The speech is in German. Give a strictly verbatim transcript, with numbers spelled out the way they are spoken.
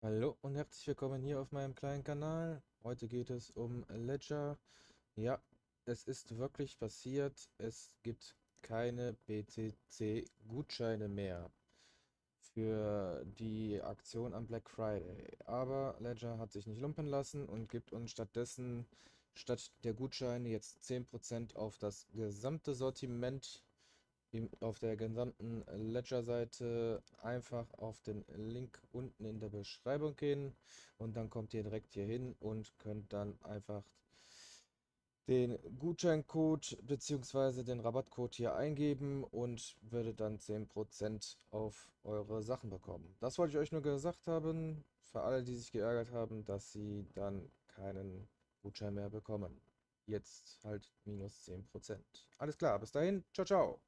Hallo und herzlich willkommen hier auf meinem kleinen Kanal. Heute geht es um Ledger. Ja, es ist wirklich passiert. Es gibt keine B T C-Gutscheine mehr für die Aktion am Black Friday. Aber Ledger hat sich nicht lumpen lassen und gibt uns stattdessen statt der Gutscheine jetzt zehn Prozent auf das gesamte Sortiment auf der gesamten Ledger-Seite. Einfach auf den Link unten in der Beschreibung gehen und dann kommt ihr direkt hier hin und könnt dann einfach den Gutscheincode bzw. den Rabattcode hier eingeben und würdet dann zehn Prozent auf eure Sachen bekommen. Das wollte ich euch nur gesagt haben, für alle, die sich geärgert haben, dass sie dann keinen Gutschein mehr bekommen. Jetzt halt minus zehn Prozent. Alles klar, bis dahin, ciao, ciao!